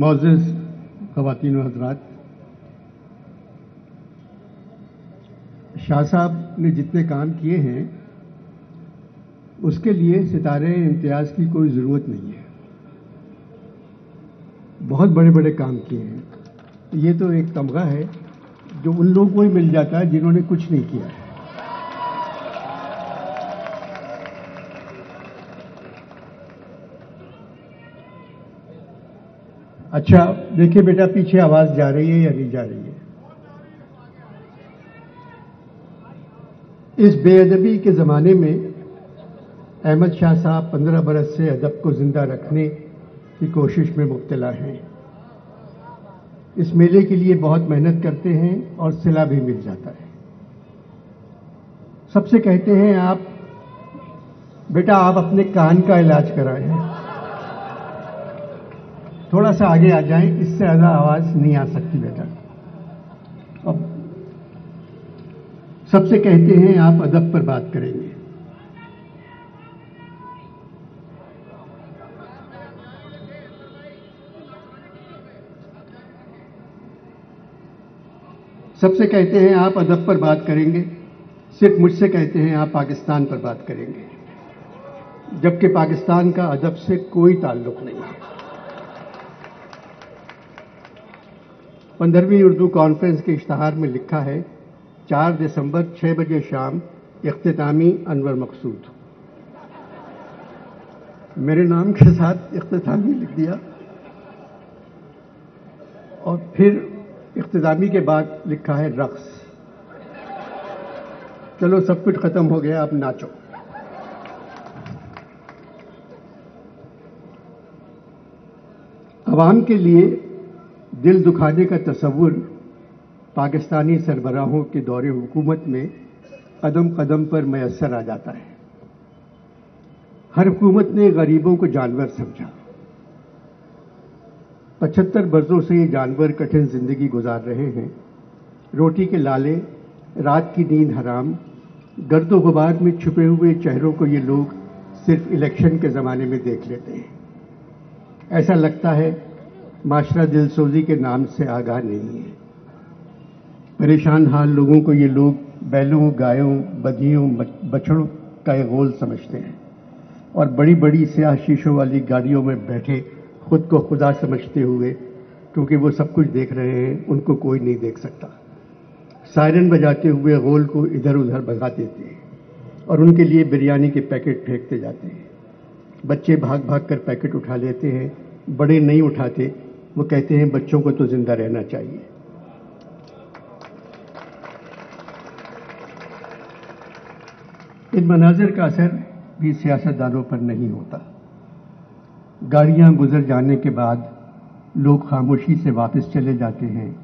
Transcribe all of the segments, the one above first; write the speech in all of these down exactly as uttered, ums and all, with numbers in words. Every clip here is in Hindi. मोअज़्ज़िज़ ख़वातीन व हज़रात, शाह साहब ने जितने काम किए हैं उसके लिए सितारे इम्तियाज़ की कोई ज़रूरत नहीं है। बहुत बड़े बड़े काम किए हैं। ये तो एक तमगा है जो उन लोगों को ही मिल जाता है जिन्होंने कुछ नहीं किया है। अच्छा देखिए बेटा, पीछे आवाज़ जा रही है या नहीं जा रही है। इस बेअदबी के ज़माने में अहमद शाह साहब पंद्रह बरस से अदब को ज़िंदा रखने की कोशिश में मुब्तला हैं। इस मेले के लिए बहुत मेहनत करते हैं और सिला भी मिल जाता है। सबसे कहते हैं आप बेटा आप अपने कान का इलाज कराएं, थोड़ा सा आगे आ जाएं, इससे ज़्यादा आवाज़ नहीं आ सकती बेटा। अब सबसे कहते हैं आप अदब पर बात करेंगे। सबसे कहते हैं आप अदब पर बात करेंगे, सिर्फ मुझसे कहते हैं आप पाकिस्तान पर बात करेंगे, जबकि पाकिस्तान का अदब से कोई ताल्लुक नहीं है। पंद्रहवीं उर्दू कॉन्फ्रेंस के इश्तहार में लिखा है चार दिसंबर छः बजे शाम इख्तितामी अनवर मकसूद। मेरे नाम के साथ इख्तितामी लिख दिया और फिर इख्तितामी के बाद लिखा है रक्स। चलो सब कुछ ख़त्म हो गया, अब नाचो। आवाम के लिए दिल दुखाने का तस्वुर पाकिस्तानी सरबराहों के दौरे हुकूमत में कदम कदम पर मैसर आ जाता है। हर हुकूमत ने गरीबों को जानवर समझा। पचहत्तर बरसों से ये जानवर कठिन जिंदगी गुजार रहे हैं। रोटी के लाले, रात की नींद हराम, गर्दो गुबार में छुपे हुए चेहरों को ये लोग सिर्फ इलेक्शन के ज़माने में देख लेते हैं। ऐसा लगता है माशरा दिलसोजी के नाम से आगाह नहीं है। परेशान हाल लोगों को ये लोग बैलों, गायों, बधियों, बछड़ों का गोल समझते हैं और बड़ी बड़ी स्याह शीशों वाली गाड़ियों में बैठे खुद को खुदा समझते हुए, क्योंकि वो सब कुछ देख रहे हैं, उनको कोई नहीं देख सकता, सायरन बजाते हुए गोल को इधर उधर भगा देते हैं और उनके लिए बिरयानी के पैकेट फेंकते जाते हैं। बच्चे भाग भाग कर पैकेट उठा लेते हैं, बड़े नहीं उठाते। वो कहते हैं बच्चों को तो जिंदा रहना चाहिए। इन मनाजिर का असर भी सियासतदानों पर नहीं होता। गाड़ियां गुजर जाने के बाद लोग खामोशी से वापस चले जाते हैं,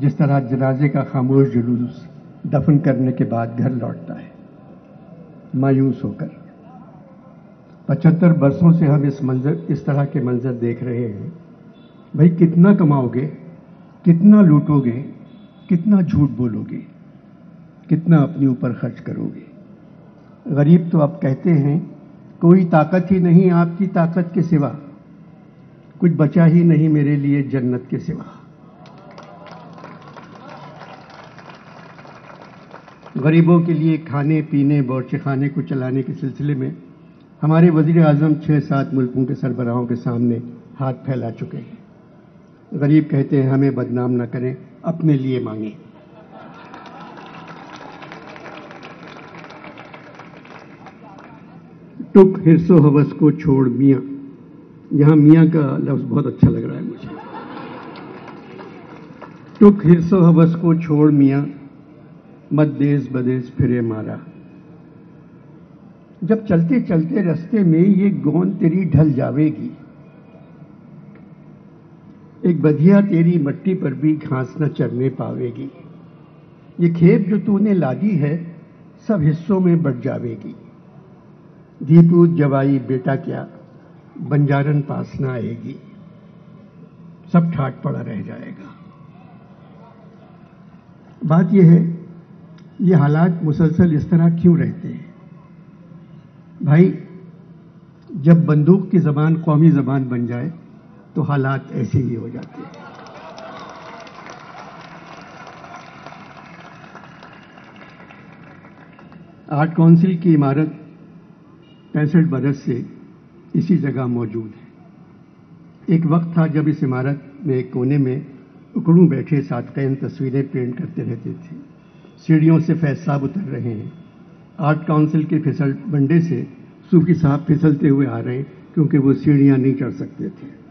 जिस तरह जनाजे का खामोश जुलूस दफन करने के बाद घर लौटता है मायूस होकर। पचहत्तर बरसों से हम इस मंजर इस तरह के मंजर देख रहे हैं। भाई कितना कमाओगे, कितना लूटोगे, कितना झूठ बोलोगे, कितना अपने ऊपर खर्च करोगे। गरीब तो आप कहते हैं कोई ताकत ही नहीं आपकी ताकत के सिवा, कुछ बचा ही नहीं मेरे लिए जन्नत के सिवा। गरीबों के लिए खाने पीने, बौरचेखाने को चलाने के सिलसिले में हमारे वज़ीर आज़म छः सात मुल्कों के सरबराहों के सामने हाथ फैला चुके हैं। गरीब कहते हैं हमें बदनाम ना करें, अपने लिए मांगें। टुक हिरसो हवस को छोड़ मियाँ, यहाँ मियाँ का लफ्ज़ बहुत अच्छा लग रहा है मुझे। टुक हिरसो हवस को छोड़ मियाँ, मत देश बदेश फिरे मारा। जब चलते चलते रास्ते में ये गोंद तेरी ढल जावेगी, एक बधिया तेरी मट्टी पर भी घास न चरने पावेगी। ये खेप जो तूने लादी है सब हिस्सों में बट जावेगी। दीपूत जवाई बेटा क्या, बंजारन पास न आएगी, सब ठाट पड़ा रह जाएगा। बात यह है ये हालात मुसलसल इस तरह क्यों रहते हैं। भाई जब बंदूक की ज़बान कौमी ज़बान बन जाए तो हालात ऐसे ही हो जाते हैं। आर्ट काउंसिल की इमारत पैंसठ बरस से इसी जगह मौजूद है। एक वक्त था जब इस इमारत में एक कोने में उकड़ू बैठे सादकैन तस्वीरें पेंट करते रहते थे। सीढ़ियों से फैज़ साहब उतर रहे हैं, आर्ट काउंसिल के फिसल बंडे से सूफी साहब फिसलते हुए आ रहे हैं क्योंकि वो सीढ़ियां नहीं चढ़ सकते थे।